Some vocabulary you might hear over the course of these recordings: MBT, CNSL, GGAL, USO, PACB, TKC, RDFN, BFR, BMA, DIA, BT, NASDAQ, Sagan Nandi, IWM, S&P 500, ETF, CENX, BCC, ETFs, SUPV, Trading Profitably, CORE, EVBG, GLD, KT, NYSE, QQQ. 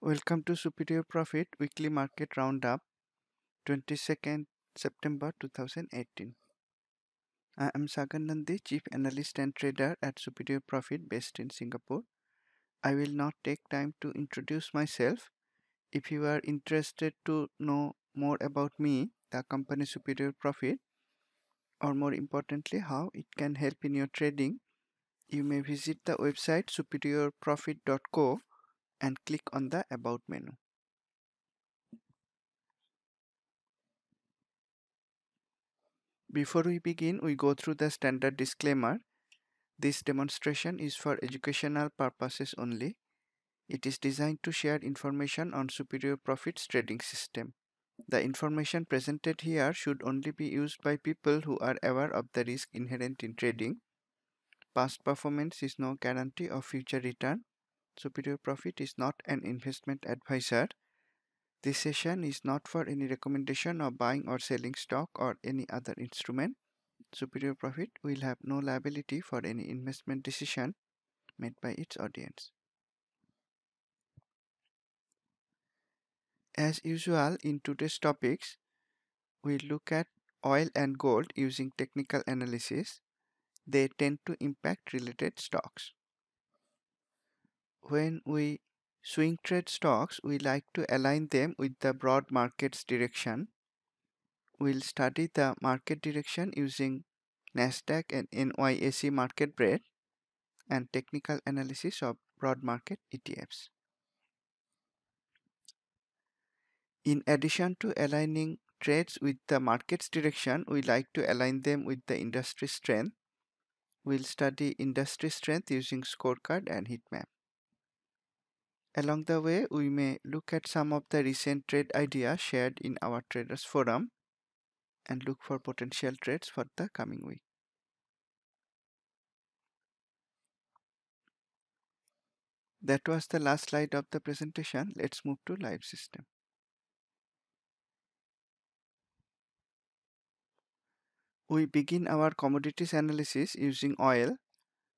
Welcome to Superior Profit Weekly Market Roundup 22nd September 2018. I am Sagan Nandi, Chief Analyst and Trader at Superior Profit based in Singapore. I will not take time to introduce myself. If you are interested to know more about me, the company Superior Profit, or more importantly how it can help in your trading, you may visit the website superiorprofit.co and click on the About menu. Before we begin, we go through the standard disclaimer. This demonstration is for educational purposes only. It is designed to share information on Superior Profit's trading system. The information presented here should only be used by people who are aware of the risk inherent in trading. Past performance is no guarantee of future return. Superior Profit is not an investment advisor. This session is not for any recommendation of buying or selling stock or any other instrument. Superior Profit will have no liability for any investment decision made by its audience. As usual, in today's topics, we look at oil and gold using technical analysis. They tend to impact related stocks. When we swing trade stocks, we like to align them with the broad market's direction. We'll study the market direction using NASDAQ and NYSE market breadth and technical analysis of broad market ETFs. In addition to aligning trades with the market's direction, we like to align them with the industry strength. We'll study industry strength using scorecard and heat map. Along the way, we may look at some of the recent trade ideas shared in our traders forum and look for potential trades for the coming week. That was the last slide of the presentation. Let's move to live system. We begin our commodities analysis using oil.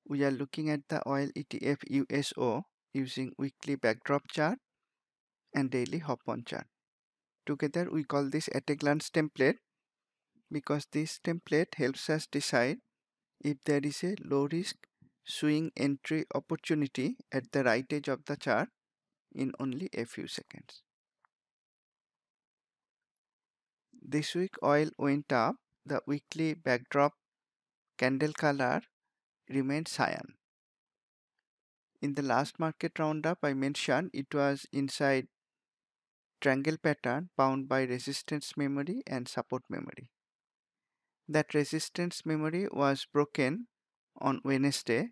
We are looking at the oil ETF USO using weekly backdrop chart and daily hop-on chart. Together we call this at a glance template because this template helps us decide if there is a low risk swing entry opportunity at the right edge of the chart in only a few seconds. This week oil went up. The weekly backdrop candle color remained cyan. In the last market roundup, I mentioned it was inside triangle pattern bound by resistance memory and support memory. That resistance memory was broken on Wednesday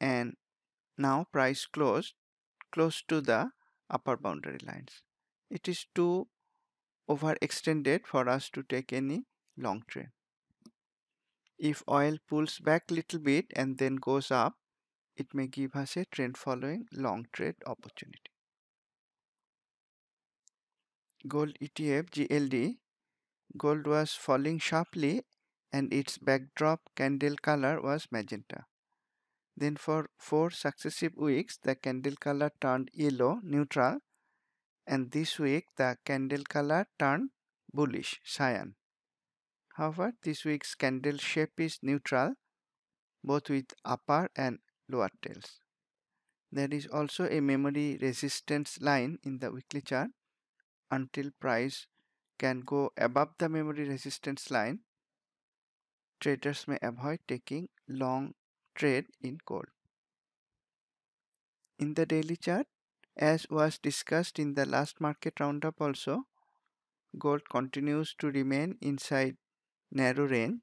and now price closed close to the upper boundary lines. It is too overextended for us to take any long trade. If oil pulls back little bit and then goes up, it may give us a trend following long trade opportunity. Gold ETF GLD. Gold was falling sharply and its backdrop candle color was magenta. Then for 4 successive weeks the candle color turned yellow, neutral, and this week the candle color turned bullish, cyan. However, this week's candle shape is neutral, both with upper and lower tails. There is also a memory resistance line in the weekly chart. Until price can go above the memory resistance line, traders may avoid taking long trade in gold. In the daily chart, as was discussed in the last market roundup also, gold continues to remain inside narrow range.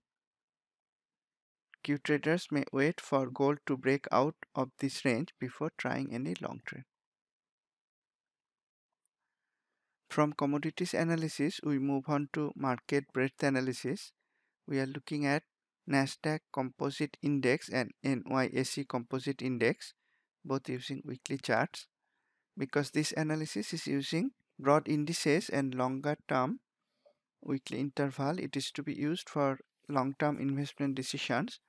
Q traders may wait for gold to break out of this range before trying any long trade. From commodities analysis, we move on to market breadth analysis. We are looking at NASDAQ Composite Index and NYSE Composite Index, both using weekly charts. Because this analysis is using broad indices and longer term weekly interval, it is to be used for long term investment decisions,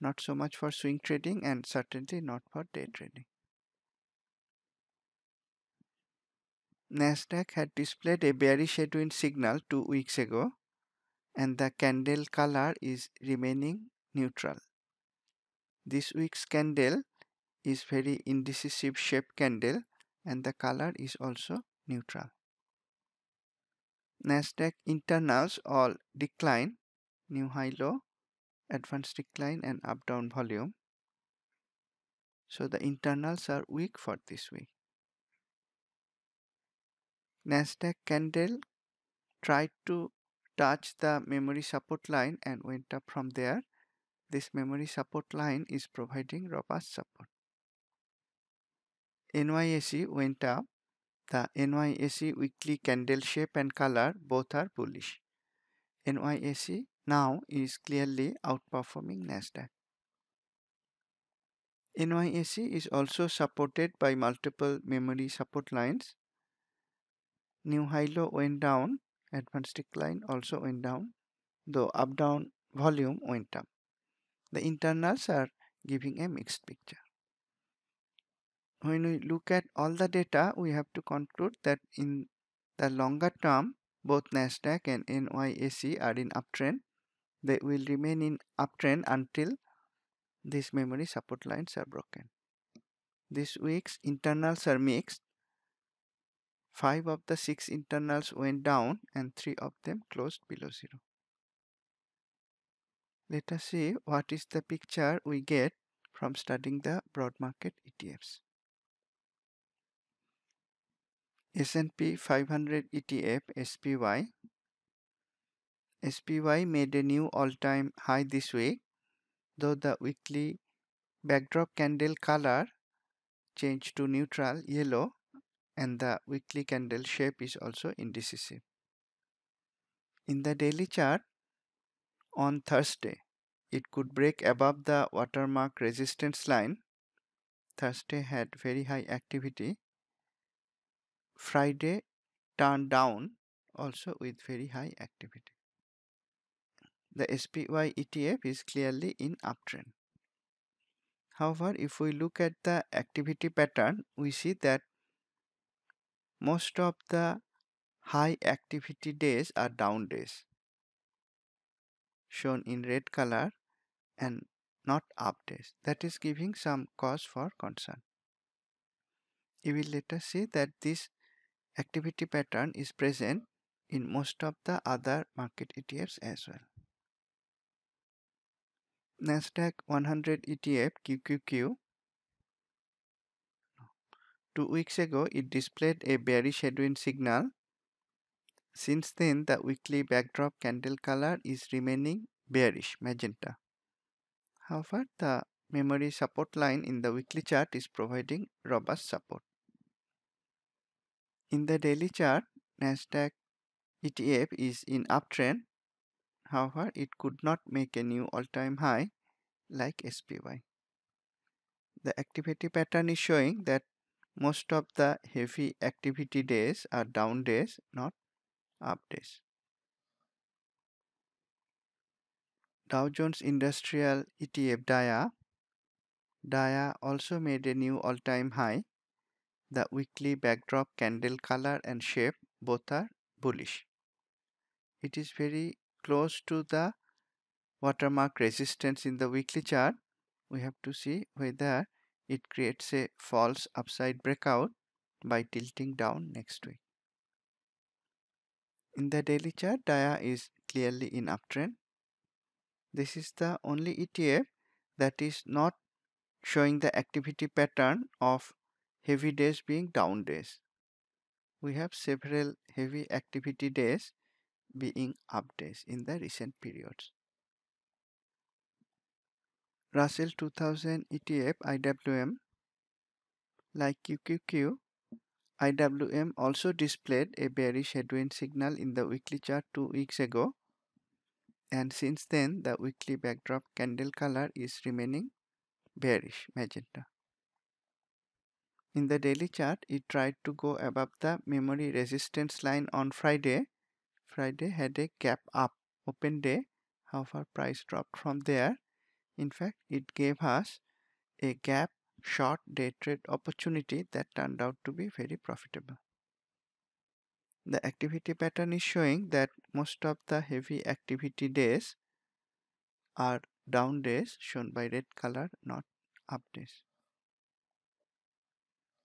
not so much for swing trading and certainly not for day trading. NASDAQ had displayed a bearish headwind signal 2 weeks ago, and the candle color is remaining neutral. This week's candle is very indecisive shape candle, and the color is also neutral. NASDAQ internals all decline, new high low, advanced decline and up down volume. So the internals are weak for this week. NASDAQ candle tried to touch the memory support line and went up from there. This memory support line is providing robust support. NYSE went up. The NYSE weekly candle shape and color both are bullish. NYSE now is clearly outperforming NASDAQ. NYSE is also supported by multiple memory support lines. New high low went down, advanced decline also went down, though up down volume went up. The internals are giving a mixed picture. When we look at all the data, we have to conclude that in the longer term, both NASDAQ and NYSE are in uptrend. They will remain in uptrend until these memory support lines are broken. This week's internals are mixed. 5 of the 6 internals went down and 3 of them closed below zero. Let us see what is the picture we get from studying the broad market ETFs. S&P 500 ETF SPY. SPY made a new all-time high this week, though the weekly backdrop candle color changed to neutral yellow and the weekly candle shape is also indecisive. In the daily chart, on Thursday, it could break above the watermark resistance line. Thursday had very high activity. Friday turned down also with very high activity. The SPY ETF is clearly in uptrend. However, if we look at the activity pattern, we see that most of the high activity days are down days, shown in red color, and not up days. That is giving some cause for concern. You will later see that this activity pattern is present in most of the other market ETFs as well. NASDAQ 100 ETF QQQ. 2 weeks ago, it displayed a bearish headwind signal. Since then, the weekly backdrop candle color is remaining bearish, magenta. However, the memory support line in the weekly chart is providing robust support. In the daily chart, NASDAQ ETF is in uptrend. However, it could not make a new all-time high like SPY. The activity pattern is showing that most of the heavy activity days are down days, not up days. Dow Jones Industrial ETF DIA. DIA also made a new all-time high. The weekly backdrop candle color and shape both are bullish. It is very close to the watermark resistance in the weekly chart. We have to see whether it creates a false upside breakout by tilting down next week. In the daily chart, DIA is clearly in uptrend. This is the only ETF that is not showing the activity pattern of heavy days being down days. We have several heavy activity days being up days in the recent periods. Russell 2000 ETF IWM. Like QQQ, IWM also displayed a bearish headwind signal in the weekly chart 2 weeks ago, and since then the weekly backdrop candle color is remaining bearish, magenta. In the daily chart, it tried to go above the memory resistance line on Friday. Friday had a gap up open day, however price dropped from there. In fact, it gave us a gap short day trade opportunity that turned out to be very profitable. the activity pattern is showing that most of the heavy activity days are down days, shown by red color, not up days.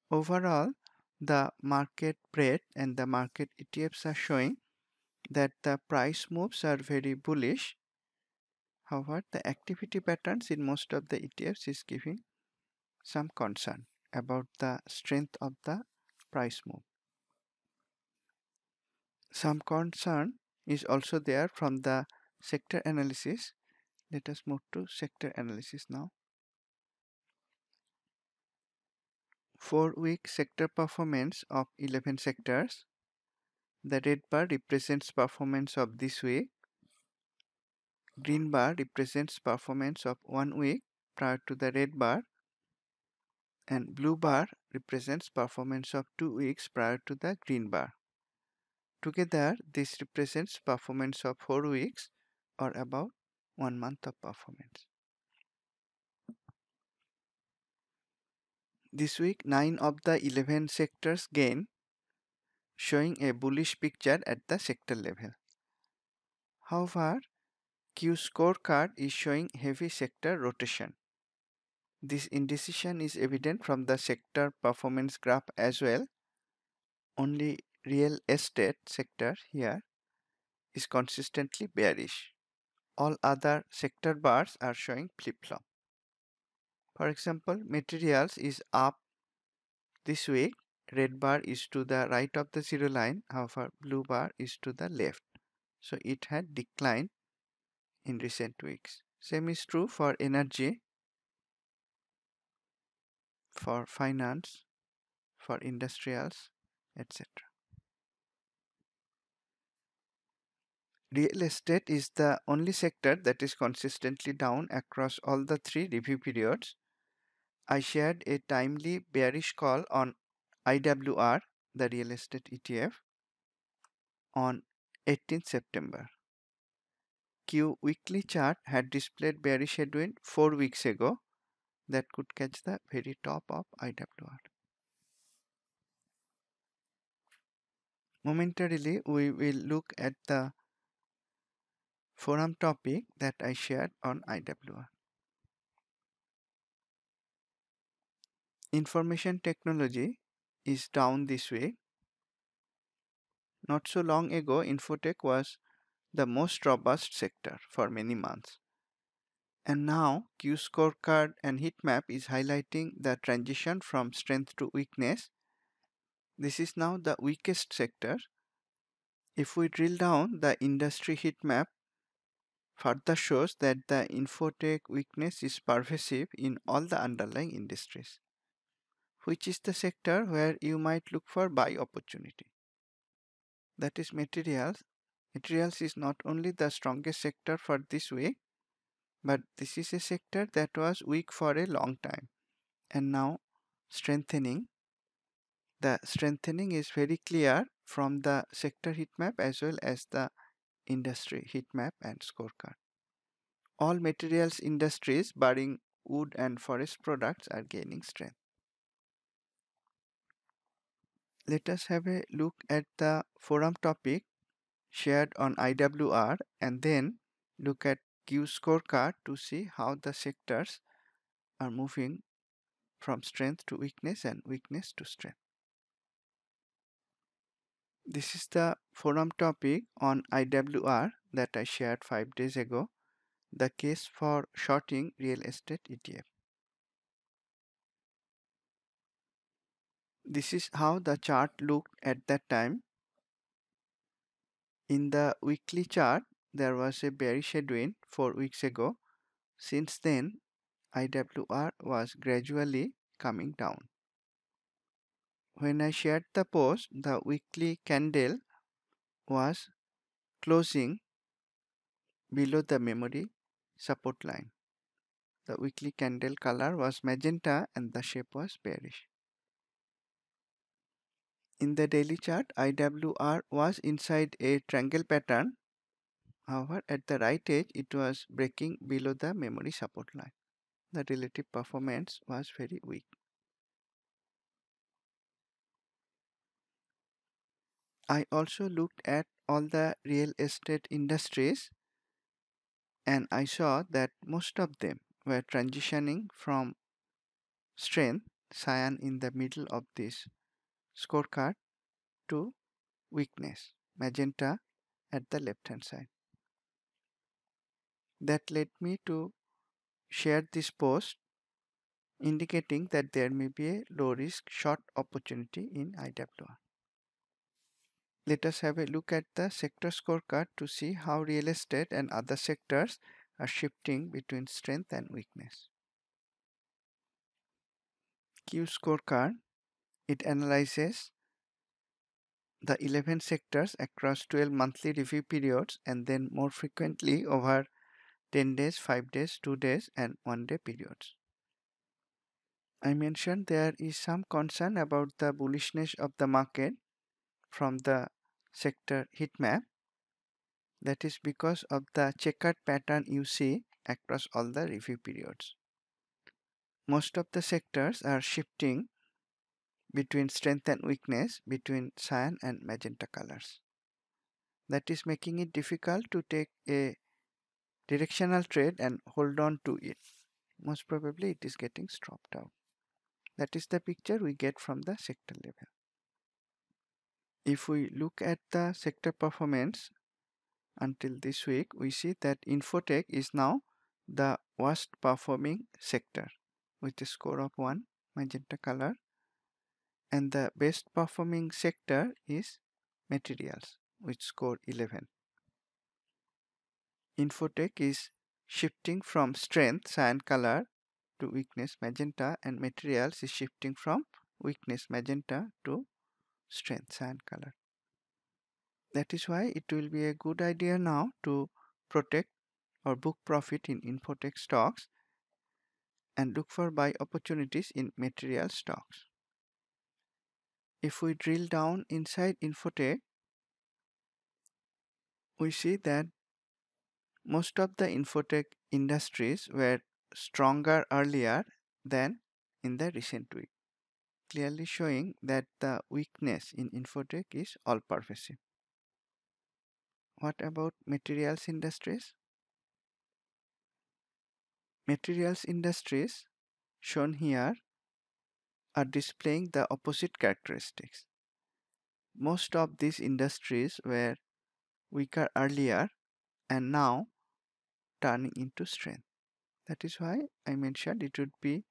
Overall, the market breadth and the market ETFs are showing that the price moves are very bullish. However, the activity patterns in most of the ETFs is giving some concern about the strength of the price move. Some concern is also there from the sector analysis. Let us move to sector analysis now. 4-week sector performance of 11 sectors. The red bar represents performance of this week. Green bar represents performance of 1 week prior to the red bar. And blue bar represents performance of 2 weeks prior to the green bar. Together, this represents performance of 4 weeks or about 1 month of performance. This week, 9 of the 11 sectors gain, showing a bullish picture at the sector level. However, Q scorecard is showing heavy sector rotation. This indecision is evident from the sector performance graph as well. Only real estate sector here is consistently bearish. All other sector bars are showing flip-flop. For example, materials is up this week. Red bar is to the right of the zero line, however, blue bar is to the left. So it had declined in recent weeks. Same is true for energy, for finance, for industrials, etc. Real estate is the only sector that is consistently down across all the 3 review periods. I shared a timely bearish call on IWR, the real estate ETF, on 18th September. Q weekly chart had displayed bearish headwind 4 weeks ago that could catch the very top of IWR. Momentarily, we will look at the forum topic that I shared on IWR. Information technology is down this way. Not so long ago, Infotech was the most robust sector for many months. And now, Q scorecard and heatmap is highlighting the transition from strength to weakness. This is now the weakest sector. If we drill down, the industry heatmap further shows that the Infotech weakness is pervasive in all the underlying industries, which is the sector where you might look for buy opportunity. That is materials. Materials is not only the strongest sector for this week, but this is a sector that was weak for a long time and now strengthening. The strengthening is very clear from the sector heatmap as well as the industry heatmap and scorecard. All materials industries barring wood and forest products are gaining strength. Let us have a look at the forum topic shared on IWR and then look at Q scorecard to see how the sectors are moving from strength to weakness and weakness to strength. This is the forum topic on IWR that I shared 5 days ago, the case for shorting real estate ETF. This is how the chart looked at that time. In the weekly chart, there was a bearish headwind 4 weeks ago. Since then, IWR was gradually coming down. When I shared the post, the weekly candle was closing below the memory support line. The weekly candle color was magenta and the shape was bearish. In the daily chart, IWR was inside a triangle pattern. However, at the right edge, it was breaking below the memory support line. The relative performance was very weak. I also looked at all the real estate industries, and I saw that most of them were transitioning from strength, cyan in the middle of this scorecard, to weakness, magenta at the left hand side. That led me to share this post indicating that there may be a low risk short opportunity in IWR. Let us have a look at the sector scorecard to see how real estate and other sectors are shifting between strength and weakness. Q scorecard, it analyzes the 11 sectors across 12 monthly review periods and then more frequently over 10 days, 5 days, 2 days and 1 day periods. I mentioned there is some concern about the bullishness of the market from the sector heat map. That is because of the checkered pattern you see across all the review periods. Most of the sectors are shifting between strength and weakness, between cyan and magenta colors. That is making it difficult to take a directional trade and hold on to it. Most probably it is getting stropped out. That is the picture we get from the sector level. If we look at the sector performance until this week, we see that Infotech is now the worst performing sector with a score of 1, magenta color, and the best performing sector is materials, which scored 11. Infotech is shifting from strength, cyan color, to weakness, magenta, and materials is shifting from weakness, magenta, to strength, cyan color. That is why it will be a good idea now to protect or book profit in Infotech stocks and look for buy opportunities in material stocks. If we drill down inside Infotech, we see that most of the Infotech industries were stronger earlier than in the recent week, clearly showing that the weakness in Infotech is all pervasive. What about materials industries? Materials industries shown here are displaying the opposite characteristics. Most of these industries were weaker earlier and now turning into strength. That is why I mentioned it would be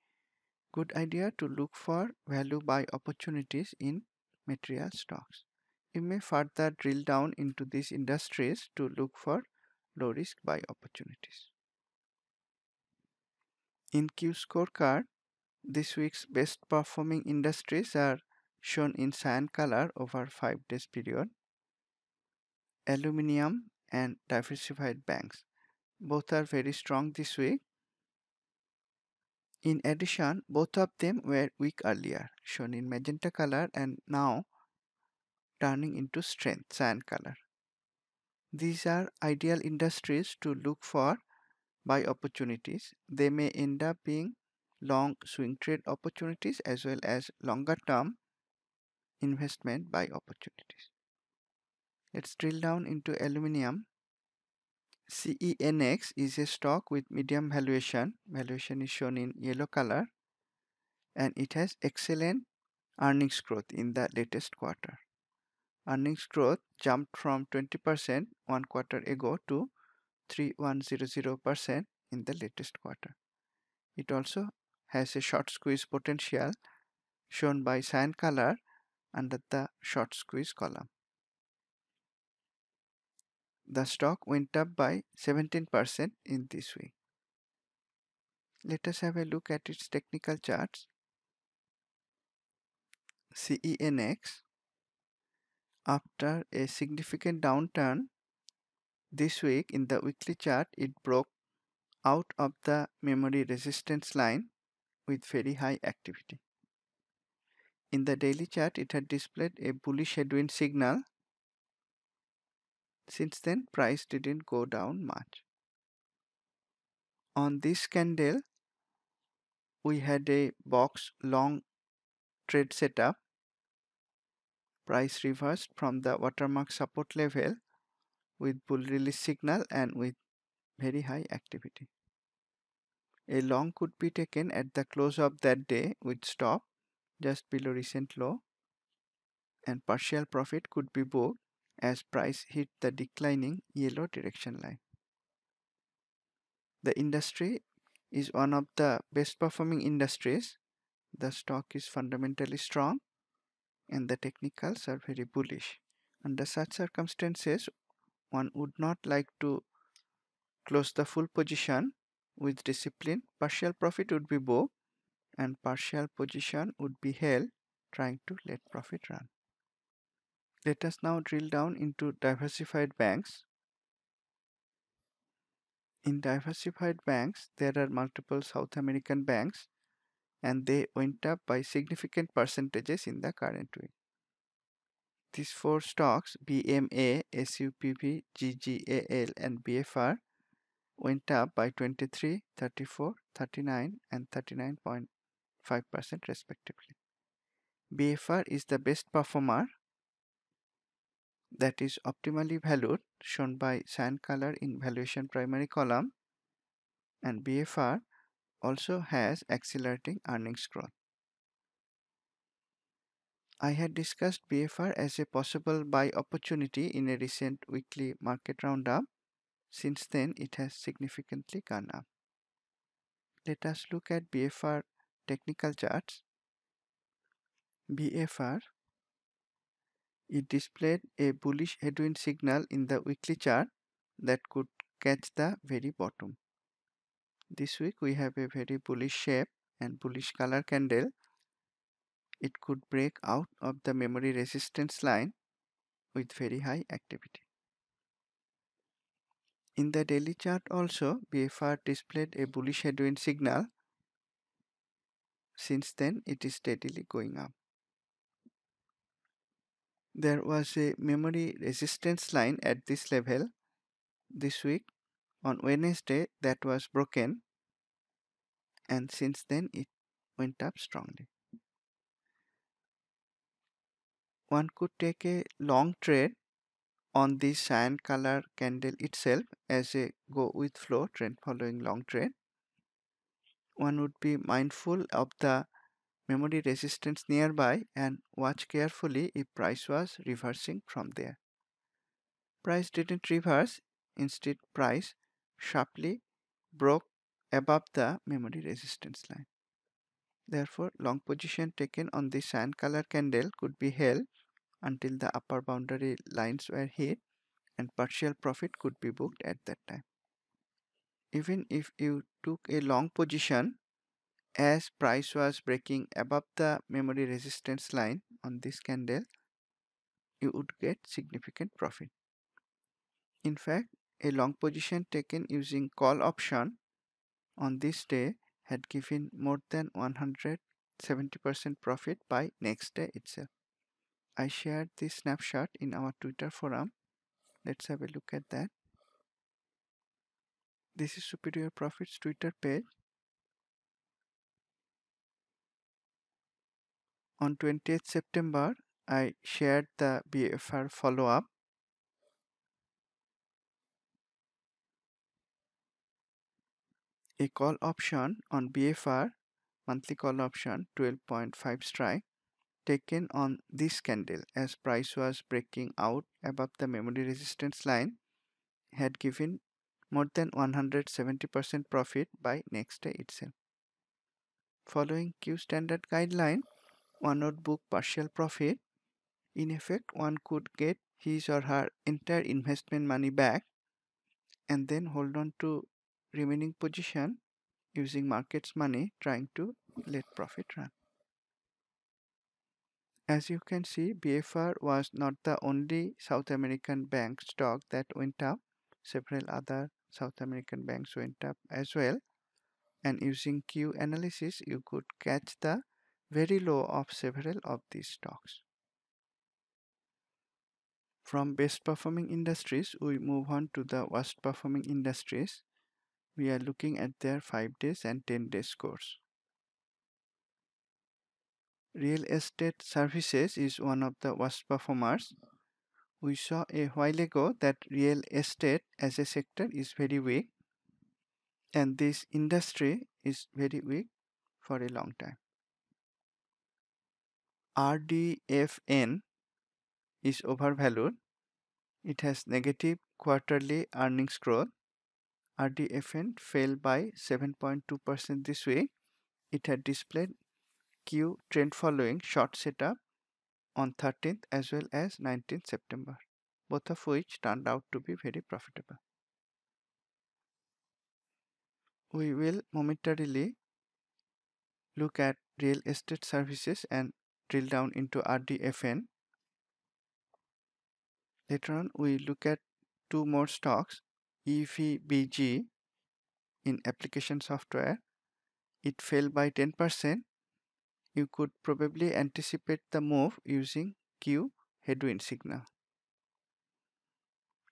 good idea to look for value buy opportunities in material stocks. You may further drill down into these industries to look for low risk buy opportunities. In Q scorecard, this week's best performing industries are shown in cyan color over 5 days period. Aluminium and diversified banks, both are very strong this week. In addition, both of them were weak earlier, shown in magenta color and now turning into strength, cyan color. These are ideal industries to look for buy opportunities. They may end up being long swing trade opportunities as well as longer term investment buy opportunities. Let's drill down into aluminium. CENX is a stock with medium valuation. Valuation is shown in yellow color and it has excellent earnings growth in the latest quarter. Earnings growth jumped from 20% 1 quarter ago to 3100% in the latest quarter. It also has a short squeeze potential shown by cyan color under the short squeeze column. The stock went up by 17% in this week. Let us have a look at its technical charts. CENX, after a significant downturn this week in the weekly chart, it broke out of the memory resistance line with very high activity. In the daily chart, it had displayed a bullish headwind signal. Since then, price didn't go down much. On this candle, we had a box long trade setup price reversed from the watermark support level with bull release signal and with very high activity. A long could be taken at the close of that day with stop just below recent low, and partial profit could be booked as price hit the declining yellow direction line. The industry is one of the best performing industries. The stock is fundamentally strong and the technicals are very bullish. Under such circumstances, one would not like to close the full position with discipline. Partial profit would be booked and partial position would be held, trying to let profit run. Let us now drill down into diversified banks. In diversified banks, there are multiple South American banks and they went up by significant percentages in the current week. These four stocks, BMA, SUPV, GGAL and BFR, went up by 23, 34, 39 and 39.5% respectively. BFR is the best performer, that is optimally valued, shown by cyan color in valuation primary column, and BFR also has accelerating earnings growth. I had discussed BFR as a possible buy opportunity in a recent weekly market roundup. Since then, it has significantly gone up. Let us look at BFR technical charts. BFR, it displayed a bullish headwind signal in the weekly chart that could catch the very bottom. This week we have a very bullish shape and bullish color candle. It could break out of the memory resistance line with very high activity. In the daily chart also, BFR displayed a bullish headwind signal. Since then, it is steadily going up. There was a memory resistance line at this level this week on Wednesday that was broken, and since then it went up strongly. One could take a long trade on the cyan color candle itself as a go with flow trend following long trade. One would be mindful of the memory resistance nearby and watch carefully if price was reversing from there. Price didn't reverse, instead price sharply broke above the memory resistance line. Therefore, long position taken on the cyan color candle could be held until the upper boundary lines were hit, and partial profit could be booked at that time. Even if you took a long position, as price was breaking above the memory resistance line on this candle, you would get significant profit. In fact, a long position taken using call option on this day had given more than 170% profit by next day itself. I shared this snapshot in our Twitter forum. Let's have a look at that. This is Superior Profits Twitter page. On 20th September, I shared the BFR follow-up. A call option on BFR, monthly call option 12.5 strike, taken on this candle as price was breaking out above the memory resistance line, had given more than 170% profit by next day itself. Following Q standard guideline, one would book partial profit. In effect, one could get his or her entire investment money back and then hold on to remaining position using market's money, trying to let profit run. As you can see, BFR was not the only South American bank stock that went up. Several other South American banks went up as well, and using Q analysis you could catch the very low of several of these stocks. From best performing industries, we move on to the worst performing industries. We are looking at their 5 days and 10 days scores. real estate services is one of the worst performers. We saw a while ago that real estate as a sector is very weak, and this industry is very weak for a long time. RDFN is overvalued. It has negative quarterly earnings growth. RDFN fell by 7.2% this week. It had displayed Q trend following short setup on 13th as well as 19th September, both of which turned out to be very profitable. We will momentarily look at real estate services and drill down into RDFN. Later on, we look at two more stocks, EVBG in application software. It fell by 10%. You could probably anticipate the move using Q headwind signal.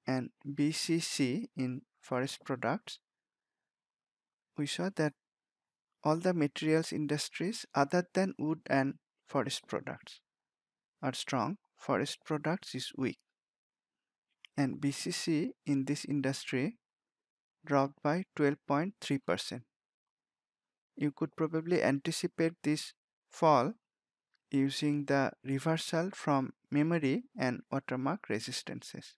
And BCC in forest products. We saw that all the materials industries other than wood and forest products are strong. Forest products is weak. And BCC in this industry dropped by 12.3%. You could probably anticipate this fall using the reversal from memory and watermark resistances.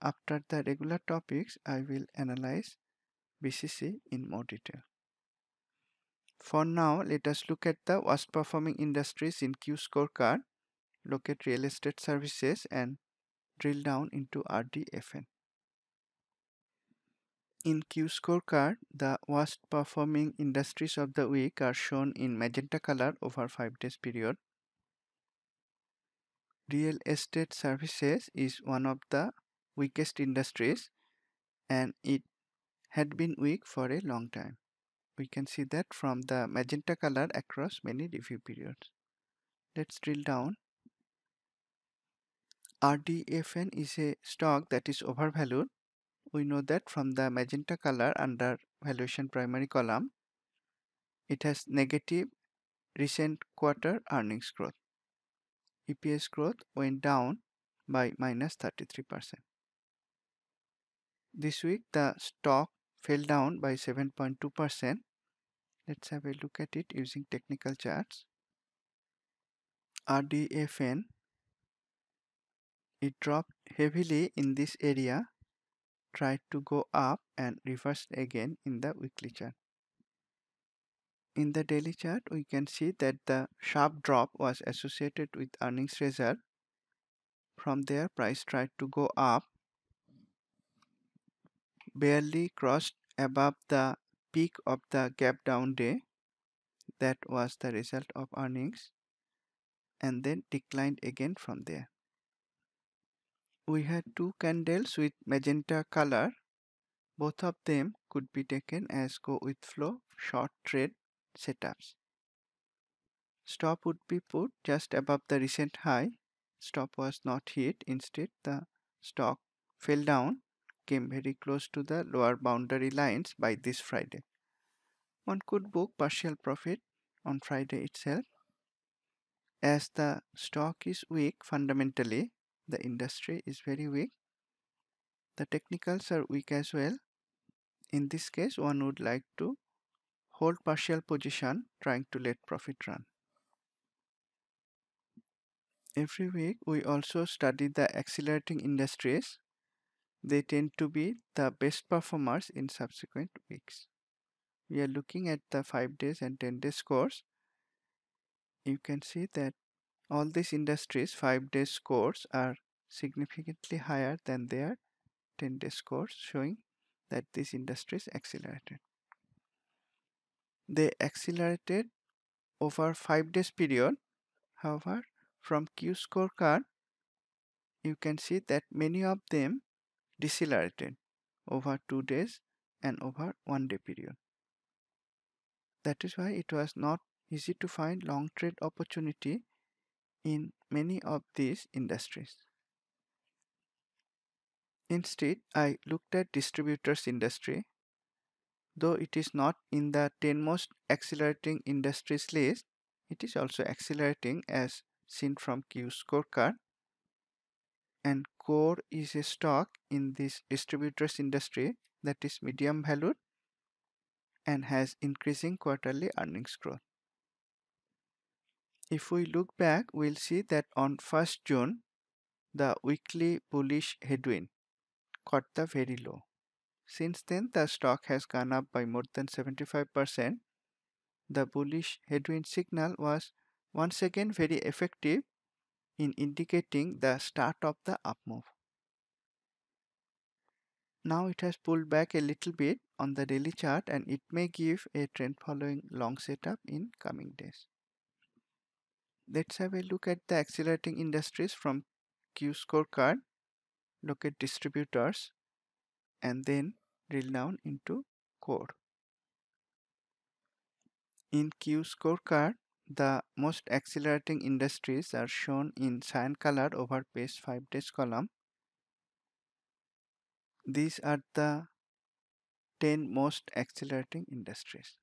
After the regular topics, I will analyze BCC in more detail. For now, let us look at the worst performing industries in Q scorecard, look at real estate services, and drill down into RDFN. In Q scorecard, the worst performing industries of the week are shown in magenta color over 5 days period. Real estate services is one of the weakest industries, and it had been weak for a long time. We can see that from the magenta color across many review periods. Let's drill down. RDFN is a stock that is overvalued. We know that from the magenta color under valuation primary column. It has negative recent quarter earnings growth. EPS growth went down by minus 33%. This week the stock fell down by 7.2%. Let's have a look at it using technical charts. RDFN, it dropped heavily in this area, tried to go up and reversed again in the weekly chart. In the daily chart, we can see that the sharp drop was associated with earnings result. From there, price tried to go up, barely crossed above the peak of the gap down day. That was the result of earnings, and then declined again from there. We had two candles with magenta color. Both of them could be taken as go with flow short trade setups. Stop would be put just above the recent high. Stop was not hit. Instead, the stock fell down, came very close to the lower boundary lines by this Friday. One could book partial profit on Friday itself. As the stock is weak fundamentally, the industry is very weak. The technicals are weak as well. In this case, one would like to hold partial position, trying to let profit run. Every week, we also study the accelerating industries. They tend to be the best performers in subsequent weeks. We are looking at the 5 days and 10 days scores. You can see that all these industries' 5-day scores are significantly higher than their 10-day scores, showing that these industries accelerated. They accelerated over 5 days period. However, from Q scorecard, you can see that many of them decelerated over 2 days and over 1 day period. That is why it was not easy to find long trade opportunity in many of these industries. Instead, I looked at distributors industry. Though it is not in the 10 most accelerating industries list, It is also accelerating as seen from Q scorecard. And CORE is a stock in this distributors industry that is medium valued and has increasing quarterly earnings growth. If we look back, we'll see that on 1st June, the weekly bullish headwind caught the very low. Since then, the stock has gone up by more than 75%. The bullish headwind signal was once again very effective in indicating the start of the up move. Now it has pulled back a little bit on the daily chart and it may give a trend following long setup in coming days. Let's have a look at the accelerating industries from Q scorecard, look at distributors, and then drill down into CORE. In Q scorecard, the most accelerating industries are shown in cyan color over past 5 days column. These are the 10 most accelerating industries.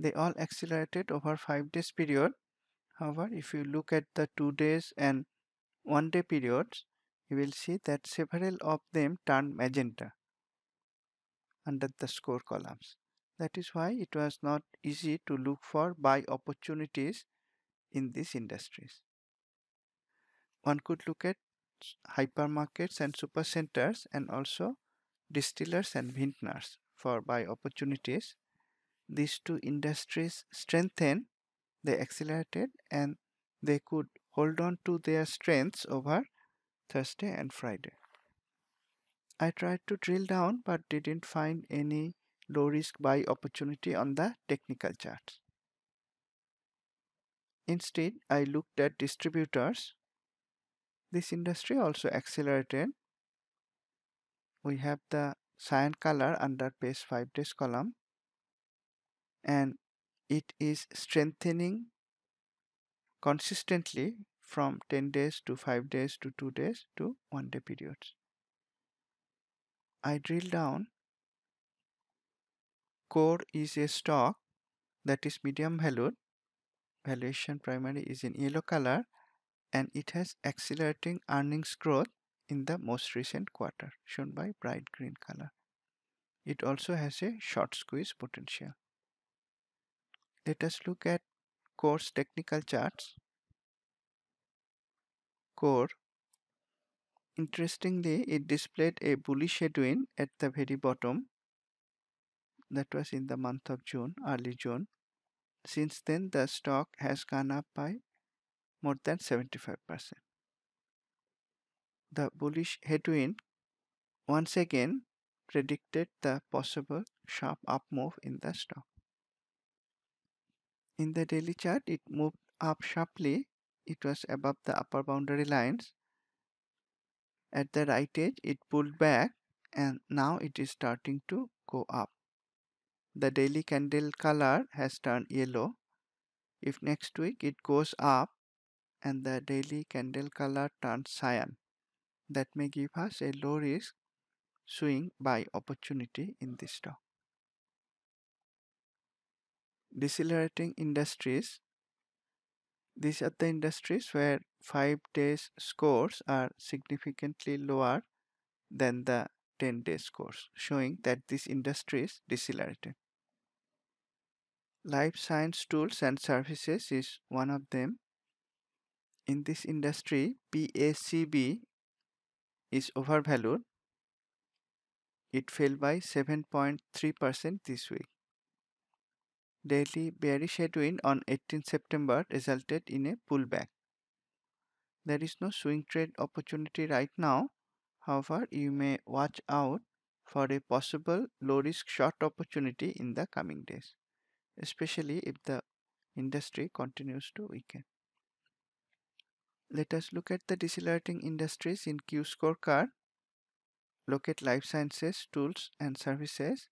They all accelerated over 5 days period. However, if you look at the 2 days and 1 day periods, you will see that several of them turned magenta under the score columns. That is why it was not easy to look for buy opportunities in these industries. One could look at hypermarkets and supercenters and also distillers and vintners for buy opportunities. These two industries strengthened, they accelerated, and they could hold on to their strengths over Thursday and Friday. I tried to drill down but didn't find any low risk buy opportunity on the technical charts. Instead, I looked at distributors. This industry also accelerated. We have the cyan color under past 5 days column and it is strengthening consistently from 10 days to 5 days to 2 days to 1 day periods. I drill down. CORE is a stock that is medium valued, valuation primary is in yellow color, and it has accelerating earnings growth in the most recent quarter shown by bright green color. It also has a short squeeze potential. Let us look at CORE's technical charts. CORE, interestingly, it displayed a bullish headwind at the very bottom. That was in the month of June, early June. Since then, the stock has gone up by more than 75%. The bullish headwind once again predicted the possible sharp up move in the stock. In the daily chart, it moved up sharply. It was above the upper boundary lines. At the right edge, it pulled back and now it is starting to go up. The daily candle color has turned yellow. If next week it goes up and the daily candle color turns cyan, that may give us a low risk swing buy opportunity in this stock. Decelerating industries. These are the industries where 5 days scores are significantly lower than the 10-day scores, showing that these industries decelerated. Life science tools and services is one of them. In this industry, PACB is overvalued. It fell by 7.3% this week. Daily bearish headwind on 18 September resulted in a pullback. There is no swing trade opportunity right now. However, you may watch out for a possible low-risk short opportunity in the coming days, especially if the industry continues to weaken. Let us look at the decelerating industries in Q scorecard, look at life sciences, tools and services,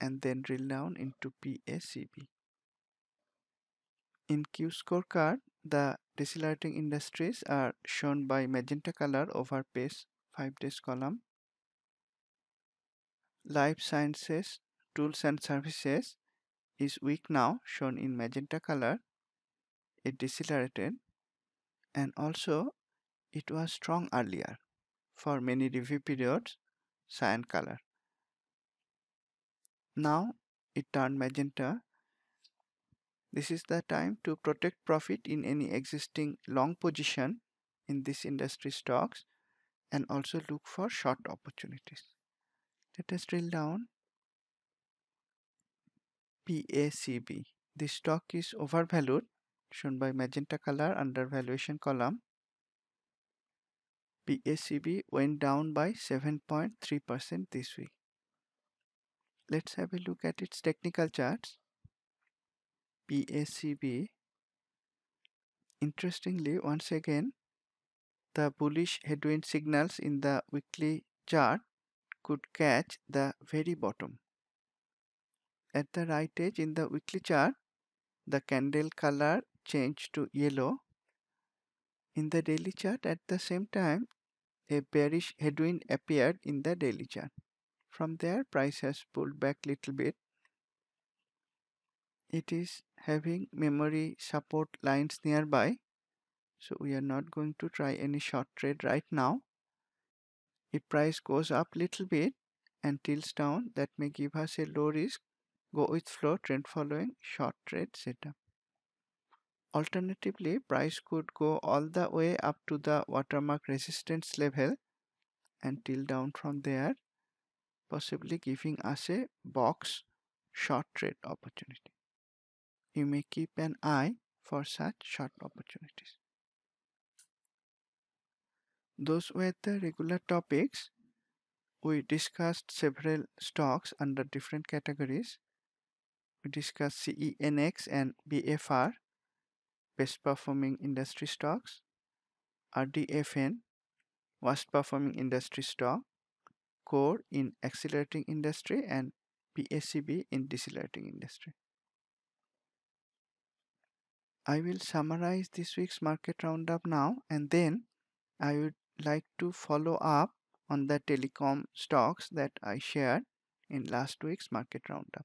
and then drill down into PACB. In Q scorecard, the decelerating industries are shown by magenta color over past 5 days column. Life sciences, tools and services is weak now, shown in magenta color. it decelerated, and also it was strong earlier for many review periods, cyan color. Now it turned magenta. This is the time to protect profit in any existing long position in this industry stocks, and also look for short opportunities. Let us drill down. PACB. This stock is overvalued, shown by magenta color under valuation column. PACB went down by 7.3% this week. Let's have a look at its technical charts. PACB. Interestingly, once again, the bullish headwind signals in the weekly chart could catch the very bottom. At the right edge in the weekly chart, the candle color changed to yellow. In the daily chart, at the same time, a bearish headwind appeared in the daily chart. From there, price has pulled back a little bit. It is having memory support lines nearby, so we are not going to try any short trade right now. If price goes up little bit and tilts down, that may give us a low risk, go with flow trend following short trade setup. Alternatively, price could go all the way up to the watermark resistance level and tilt down from there, possibly giving us a box short trade opportunity. You may keep an eye for such short opportunities. Those were the regular topics. We discussed several stocks under different categories. We discussed CENX and BFR, best performing industry stocks, RDFN, worst performing industry stock, CORE in accelerating industry, and PACB in decelerating industry. I will summarize this week's market roundup now, and then I would like to follow up on the telecom stocks that I shared in last week's market roundup.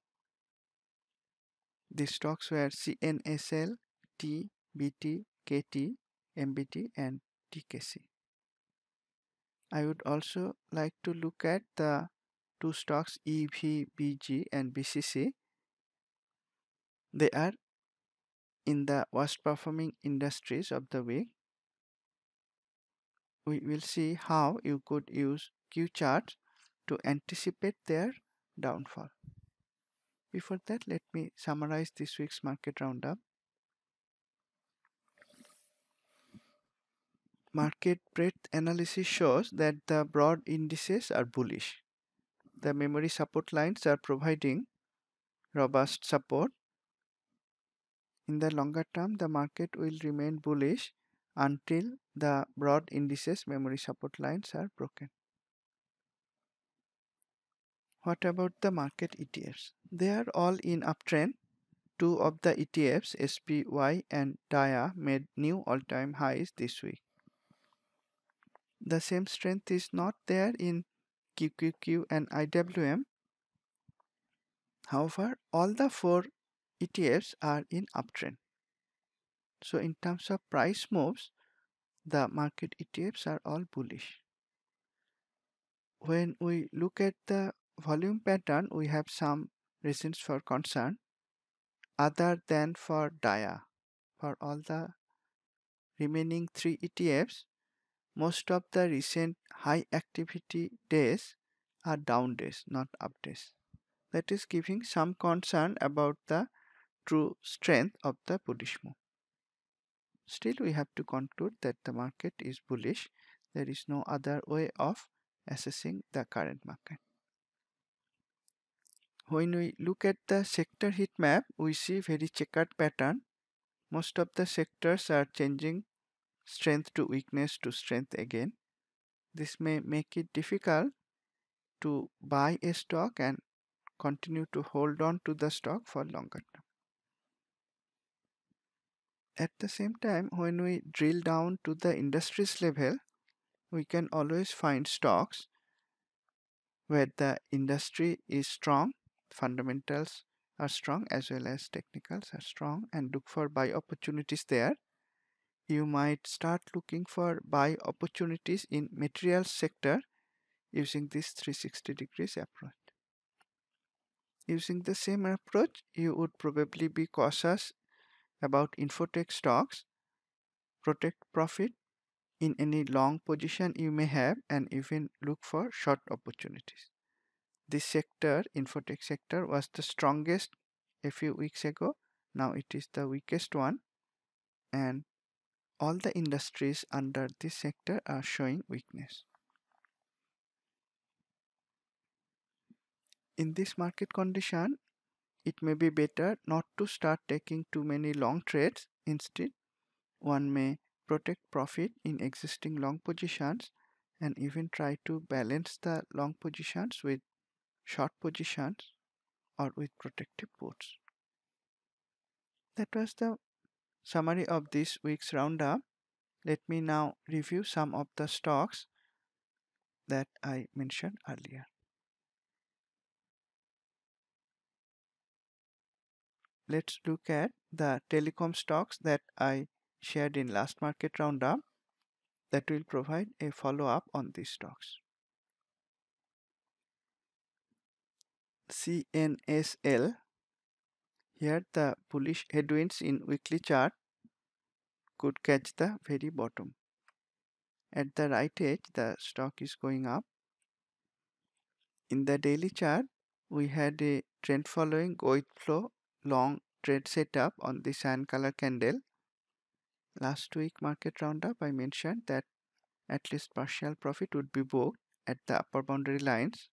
These stocks were CNSL, T, BT, KT, MBT, and TKC. I would also like to look at the two stocks EVBG and BCC. They are in the worst performing industries of the week. We will see how you could use Q charts to anticipate their downfall. Before that, let me summarize this week's market roundup. Market breadth analysis shows that the broad indices are bullish. The memory support lines are providing robust support. In the longer term, the market will remain bullish until the broad indices memory support lines are broken. What about the market ETFs? They are all in uptrend. Two of the ETFs, SPY and DIA, made new all-time highs this week. The same strength is not there in QQQ and IWM. However, all the four ETFs are in uptrend. So in terms of price moves, the market ETFs are all bullish. When we look at the volume pattern, we have some reasons for concern other than for DIA. For all the remaining three ETFs, most of the recent high activity days are down days, not up days. That is giving some concern about the true strength of the bullish move. Still, we have to conclude that the market is bullish. There is no other way of assessing the current market. When we look at the sector heat map, we see very checkered pattern. Most of the sectors are changing strength to weakness to strength again. This may make it difficult to buy a stock and continue to hold on to the stock for longer term. At the same time, when we drill down to the industries level, we can always find stocks where the industry is strong, fundamentals are strong as well as technicals are strong, and look for buy opportunities there. You might start looking for buy opportunities in materials sector using this 360 degrees approach. Using the same approach, you would probably be cautious about infotech stocks, protect profit in any long position you may have, and even look for short opportunities. This sector, infotech sector, was the strongest a few weeks ago. Now it is the weakest one, and all the industries under this sector are showing weakness. In this market condition, it may be better not to start taking too many long trades. Instead, one may protect profit in existing long positions and even try to balance the long positions with short positions or with protective puts. That was the summary of this week's roundup. Let me now review some of the stocks that I mentioned earlier. Let's look at the telecom stocks that I shared in last market roundup. That will provide a follow-up on these stocks. CNSL. Here the bullish headwinds in weekly chart could catch the very bottom. At the right edge, the stock is going up. In the daily chart, we had a trend following going flow long trade setup on the sand color candle. Last week market roundup, I mentioned that at least partial profit would be booked at the upper boundary lines,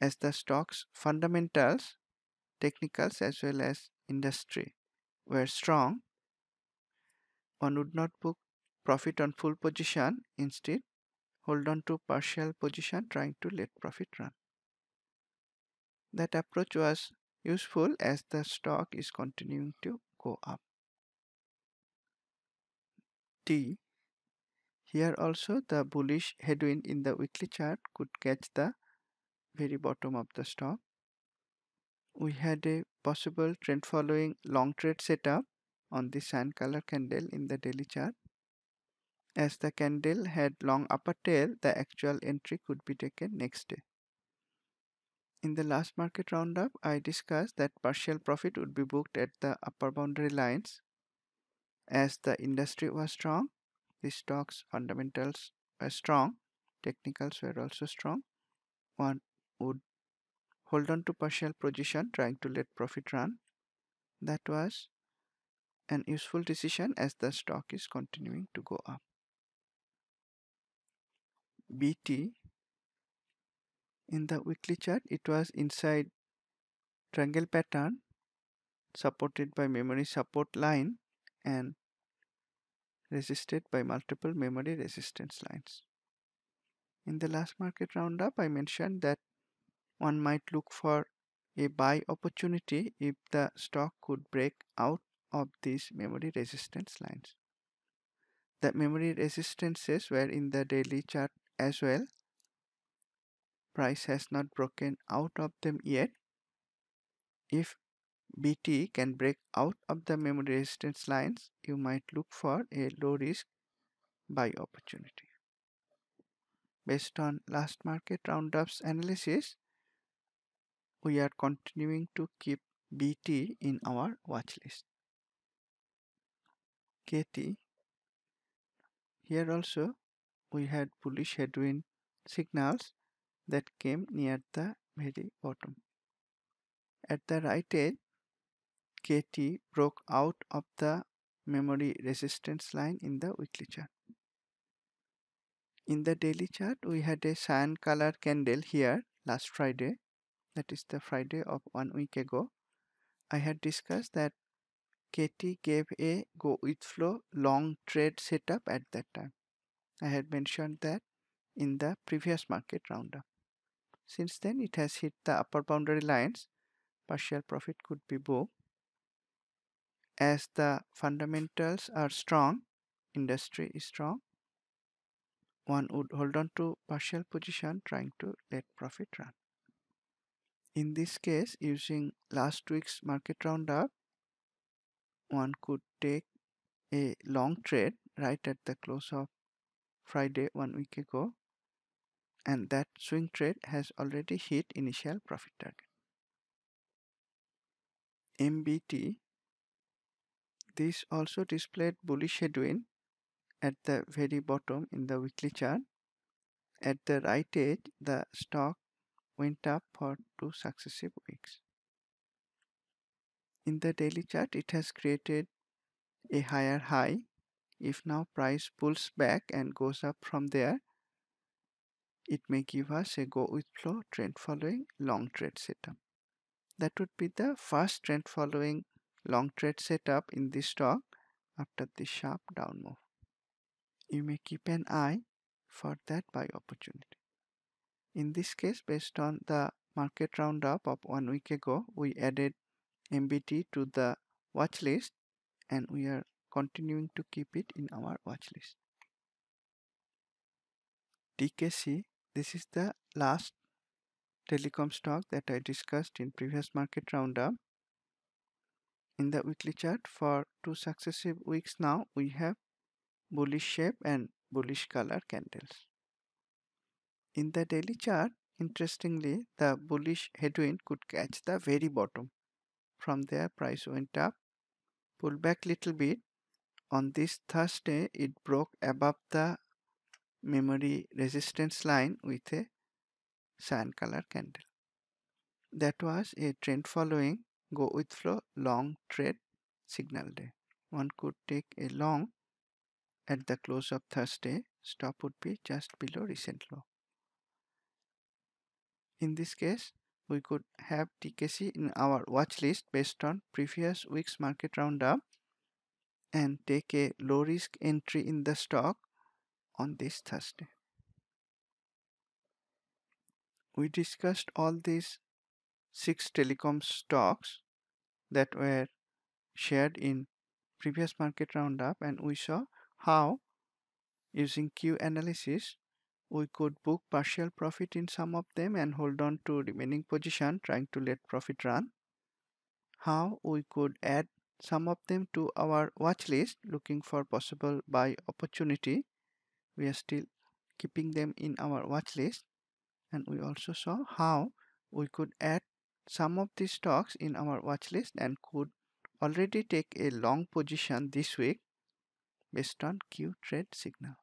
as the stock's fundamentals, technicals as well as industry were strong. One would not book profit on full position. Instead, hold on to partial position, trying to let profit run. That approach was useful as the stock is continuing to go up. T. Here also the bullish headwind in the weekly chart could catch the very bottom of the stock. We had a possible trend following long trade setup on the sand color candle in the daily chart. As the candle had long upper tail, the actual entry could be taken next day. In the last market roundup, I discussed that partial profit would be booked at the upper boundary lines. As the industry was strong, the stock's fundamentals were strong, technicals were also strong. One would hold on to partial position, trying to let profit run. That was an useful decision as the stock is continuing to go up. BT. In the weekly chart, it was inside triangle pattern supported by memory support line and resisted by multiple memory resistance lines. In the last market roundup, I mentioned that one might look for a buy opportunity if the stock could break out of these memory resistance lines. The memory resistances were in the daily chart as well. Price has not broken out of them yet. If BT can break out of the memory resistance lines, you might look for a low risk buy opportunity. Based on last market roundups analysis, we are continuing to keep BT in our watch list. KT. Here also we had bullish headwind signals that came near the very bottom. At the right edge, KT broke out of the memory resistance line in the weekly chart. In the daily chart, we had a cyan color candle here last Friday. That is the Friday of 1 week ago. I had discussed that KT gave a go with flow long trade setup at that time. I had mentioned that in the previous market roundup. Since then, it has hit the upper boundary lines. Partial profit could be booked. As the fundamentals are strong, industry is strong, one would hold on to partial position, trying to let profit run. In this case, using last week's market roundup, one could take a long trade right at the close of Friday 1 week ago, and that swing trade has already hit initial profit target. MBT, this also displayed bullish headwind at the very bottom in the weekly chart. At the right edge, the stock went up for 2 successive weeks. In the daily chart, it has created a higher high. If now price pulls back and goes up from there, it may give us a go with flow trend following long trade setup. That would be the first trend following long trade setup in this stock after the sharp down move. You may keep an eye for that buy opportunity. In this case, based on the market roundup of 1 week ago, we added MBT to the watch list, and we are continuing to keep it in our watch list. TKC, this is the last telecom stock that I discussed in previous market roundup. In the weekly chart, for 2 successive weeks now, we have bullish shape and bullish color candles. In the daily chart, interestingly, the bullish headwind could catch the very bottom. From there, price went up, pulled back little bit. On this Thursday, it broke above the memory resistance line with a cyan color candle. That was a trend following go with flow long trade signal day. One could take a long at the close of Thursday. Stop would be just below recent low. In this case, we could have TKC in our watch list based on previous week's market roundup and take a low risk entry in the stock on this Thursday. We discussed all these 6 telecom stocks that were shared in previous market roundup, and we saw how using Q analysis we could book partial profit in some of them and hold on to remaining position trying to let profit run, how we could add some of them to our watch list looking for possible buy opportunity. We are still keeping them in our watch list, and we also saw how we could add some of these stocks in our watch list and could already take a long position this week based on Q trade signal.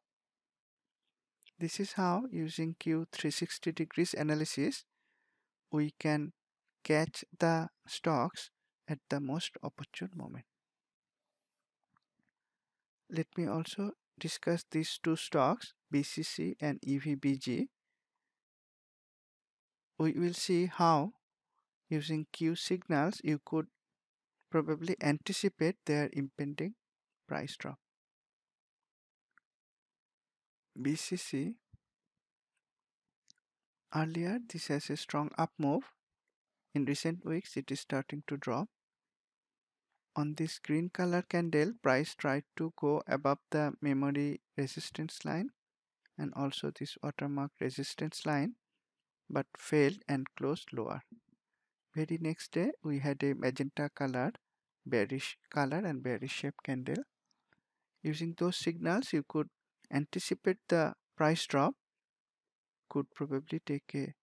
This is how using Q 360 degrees analysis we can catch the stocks at the most opportune moment. Let me also discuss these 2 stocks, BCC and EVBG. We will see how using Q signals you could probably anticipate their impending price drop. BCC, earlier this has a strong up move. In recent weeks, it is starting to drop. On this green color candle, price tried to go above the memory resistance line and also this watermark resistance line, but failed and closed lower. Very next day, we had a magenta colored bearish color and bearish shape candle. Using those signals, you could anticipate the price drop, could probably take a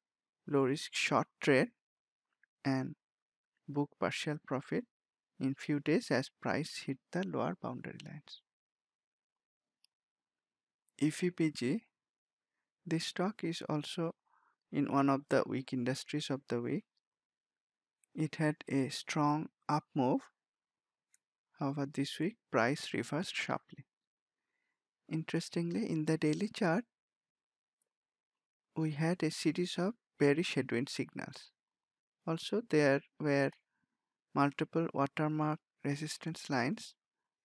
low risk short trade and book partial profit in few days as price hit the lower boundary lines. EVBG, this stock is also in one of the weak industries of the week. It had a strong up move. However, this week price reversed sharply. Interestingly, in the daily chart, we had a series of bearish headwind signals. Also, there were multiple watermark resistance lines.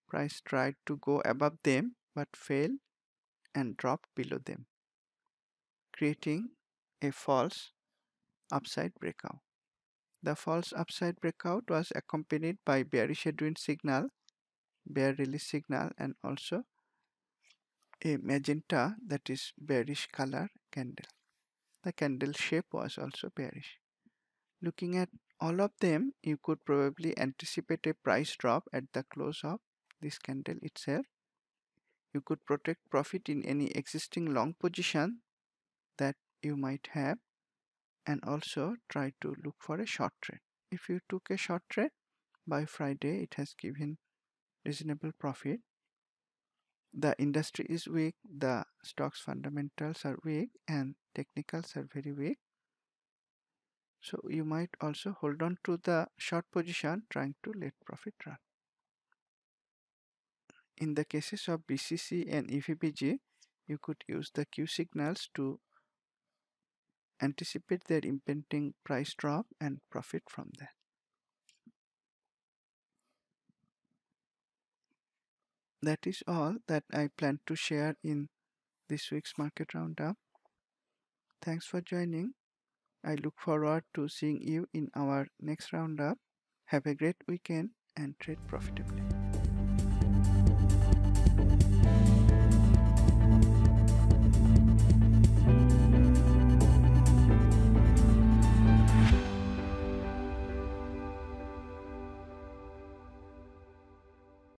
Price tried to go above them but failed and dropped below them, creating a false upside breakout. The false upside breakout was accompanied by bearish headwind signal, bear release signal, and also a magenta, that is bearish color candle. The candle shape was also bearish. Looking at all of them, you could probably anticipate a price drop at the close of this candle itself. You could protect profit in any existing long position that you might have, and also try to look for a short trade. If you took a short trade, by Friday it has given reasonable profit. The industry is weak, the stocks fundamentals are weak, and technicals are very weak. So you might also hold on to the short position, trying to let profit run. In the cases of BCC and EVBG, you could use the Q signals to anticipate their impending price drop and profit from that. That is all that I plan to share in this week's market roundup. Thanks for joining. I look forward to seeing you in our next roundup. Have a great weekend and trade profitably.